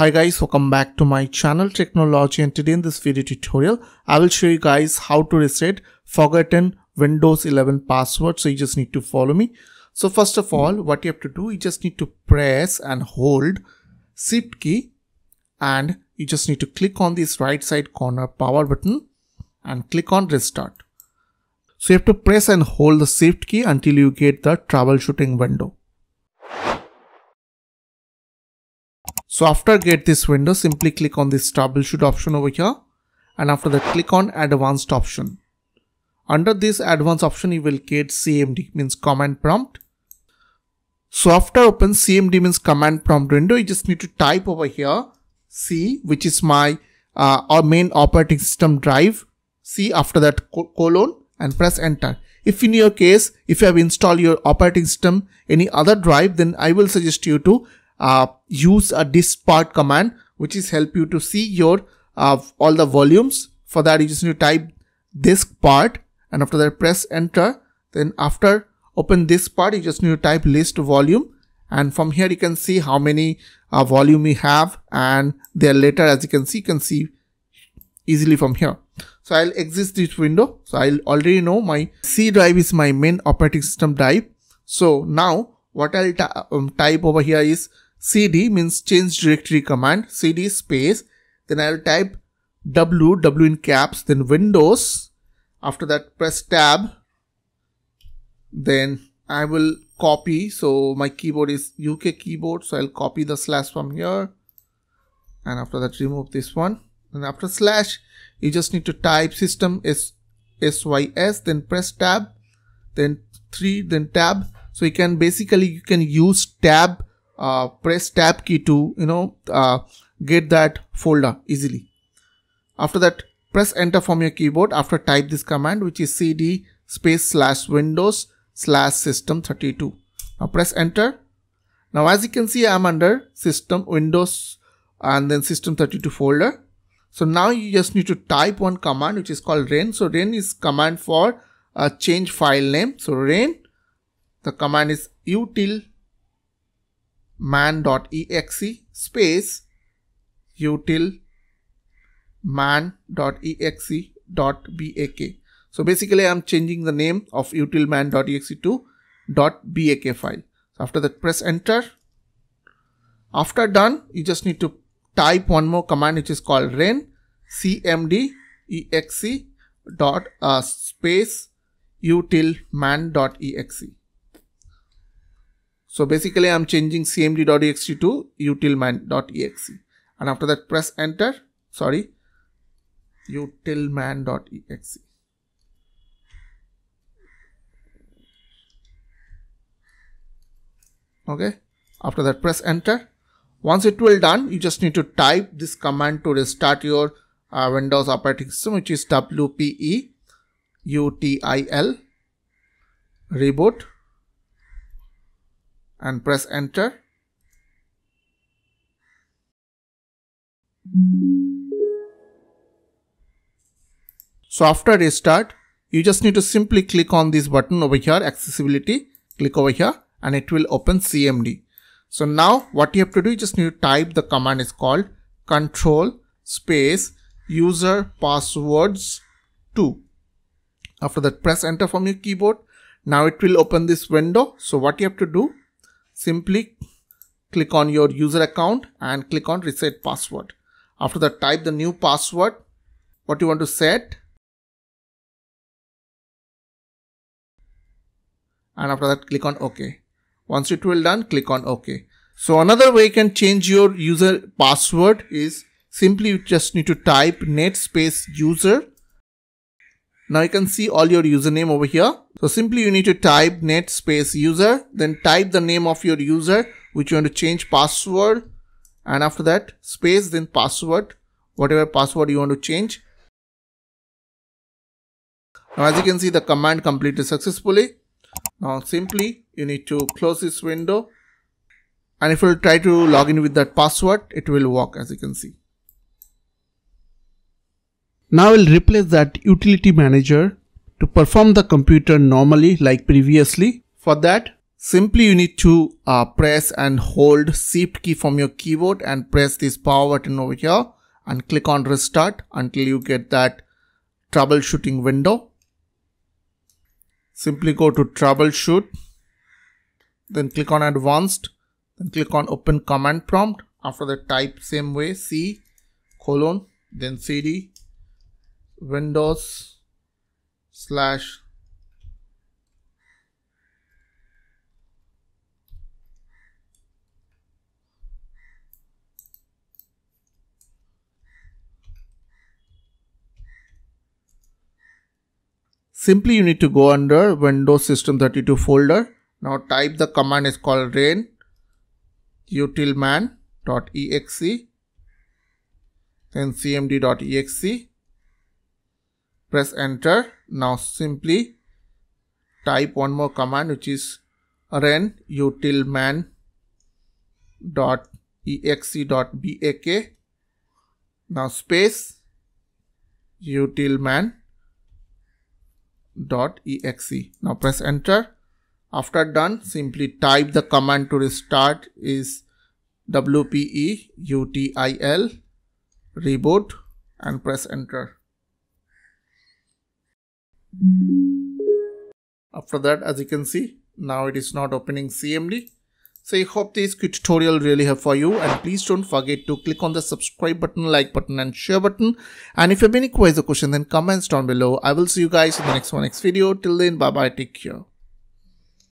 Hi guys, welcome back to my channel Technology, and today in this video tutorial I will show you guys how to reset forgotten Windows 11 password. So you just need to follow me. So first of all, what you have to do, you just need to press and hold shift key and you just need to click on this right side corner power button and click on restart. So you have to press and hold the shift key until you get the troubleshooting window. So after get this window, simply click on this troubleshoot option over here, and after that click on advanced option. Under this advanced option you will get CMD, means command prompt. So after open CMD, means command prompt window, you just need to type over here C, which is my main operating system drive, C after that colon and press enter. If in your case, if you have installed your operating system any other drive, then I will suggest you to use a diskpart command, which is help you to see your all the volumes. For that you just need to type diskpart and after that press enter. Then after open diskpart you just need to type list volume, and from here you can see how many volume you have, and there later as you can see easily from here. So I'll exit this window. So I'll already know my C drive is my main operating system drive. So now what I'll type over here is cd, means change directory command, cd space, then I'll type w in caps, then Windows, after that press tab, then I will copy. So my keyboard is UK keyboard, so I'll copy the slash from here and after that remove this one, and after slash you just need to type system sys, then press tab, then 3, then tab. So you can basically use tab, press tab key to get that folder easily. After that press enter from your keyboard, after type this command, which is cd space slash windows slash system32. Now press enter. Now as you can see I'm under system windows and then system32 folder. So now you just need to type one command which is called ren. So ren is command for change file name. So ren, the command is utilman.exe space utilman.exe.bak. So basically I'm changing the name of utilman.exe to .bak file. So after that press enter. After done you just need to type one more command which is called ren cmd exe space utilman.exe. So basically I'm changing cmd.exe to utilman.exe, and after that press enter, sorry, utilman.exe. Okay, after that press enter. Once it will done, you just need to type this command to restart your Windows operating system, which is wpeutil reboot, and press enter. So after restart you just need to simply click on this button over here, accessibility, click over here and it will open CMD. So now what you have to do, you just need to type the command is called control space user passwords 2. After that press enter from your keyboard. Now it will open this window. So what you have to do, simply click on your user account and click on reset password. After that type the new password what you want to set, and after that click on OK. Once it will done, click on OK. So another way you can change your user password is simply you just need to type net space user. Now you can see all your username over here. So simply you need to type net space user, then type the name of your user which you want to change password, and after that space, then password, whatever password you want to change. Now as you can see the command completed successfully. Now simply you need to close this window, and if you try to log in with that password it will work as you can see. Now we'll replace that utility manager to perform the computer normally like previously. For that Simply you need to press and hold shift key from your keyboard and press this power button over here and click on restart until you get that troubleshooting window. Simply go to troubleshoot, then click on advanced, then click on open command prompt. After that type same way C: then CD Windows / Simply you need to go under Windows System 32 folder. Now type the command is called rain utilman.exe, then cmd.exe. Press enter. Now simply type one more command, which is ren utilman.exe.bak. Now space utilman.exe. Now press enter. After done, simply type the command to restart is wpeutil reboot and press enter. After that, as you can see, now it is not opening CMD. So I hope this quick tutorial really helped for you, and please don't forget to click on the subscribe button, like button and share button. And if you have any questions or question, then comments down below. I will see you guys in the next video. Till then, bye bye, take care.